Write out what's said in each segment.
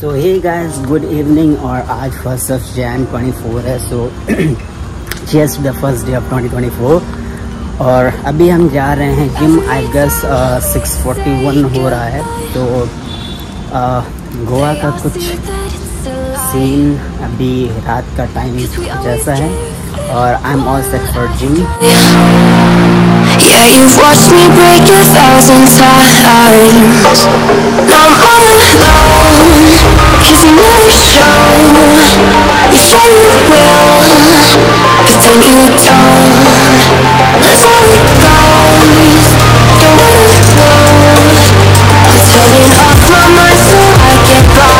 So hey guys, good evening. और आज 1 जनवरी 2024 है. So cheers to the first day of 2024. और अभी हम जा रहे हैं जिम. आई गेस 6:41 हो रहा है. तो गोवा का कुछ सीन अभी रात का टाइम जैसा है. और I am all set for gym. Yeah, you've watched me break 1,000 times. Now I'm all alone, 'cause you never show. You say you will, pretend you don't. That's how it goes, don't wanna lose. Just turning off my mind so I get by.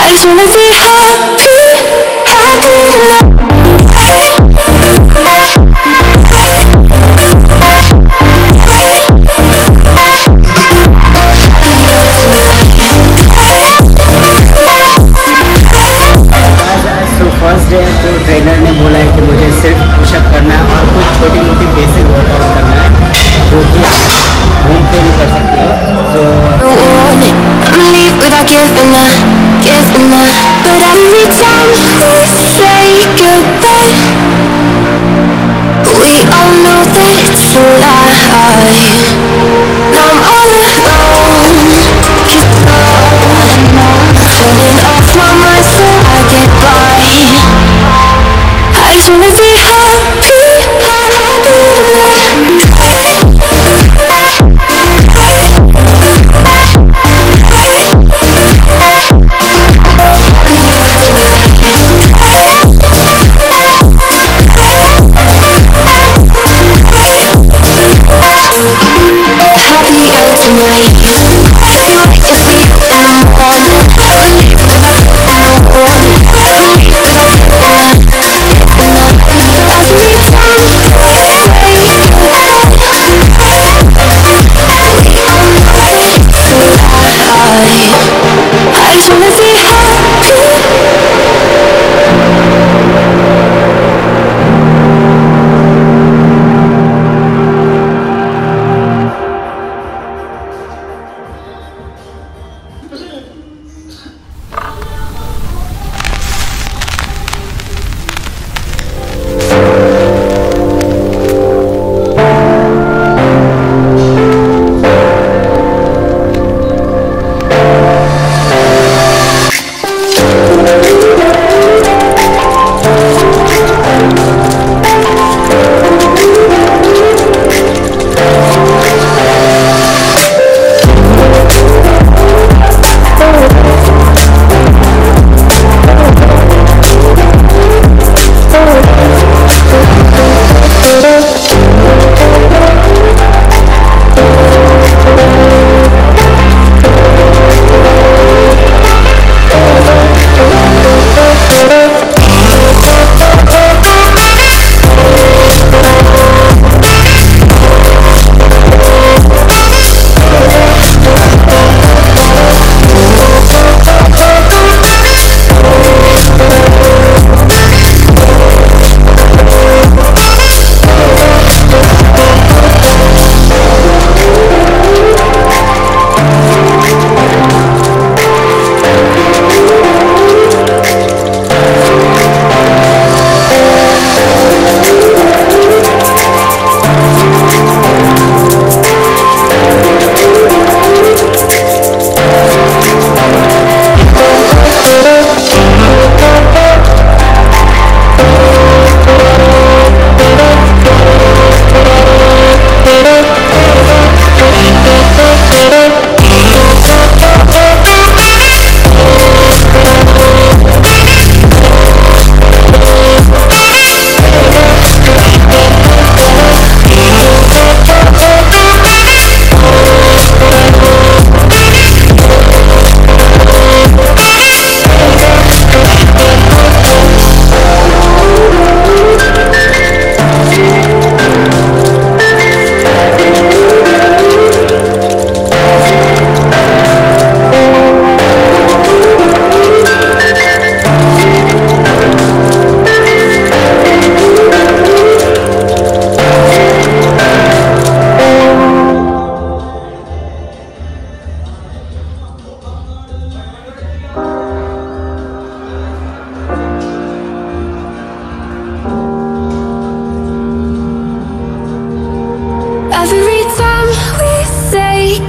I just wanna be happy, happy. First day तो trainer ने बोला है कि मुझे सिर्फ pushup करना है और कुछ छोटी मोटी बेसिक वर्कआउट करना है, जो कि होम पे भी कर सकते हो.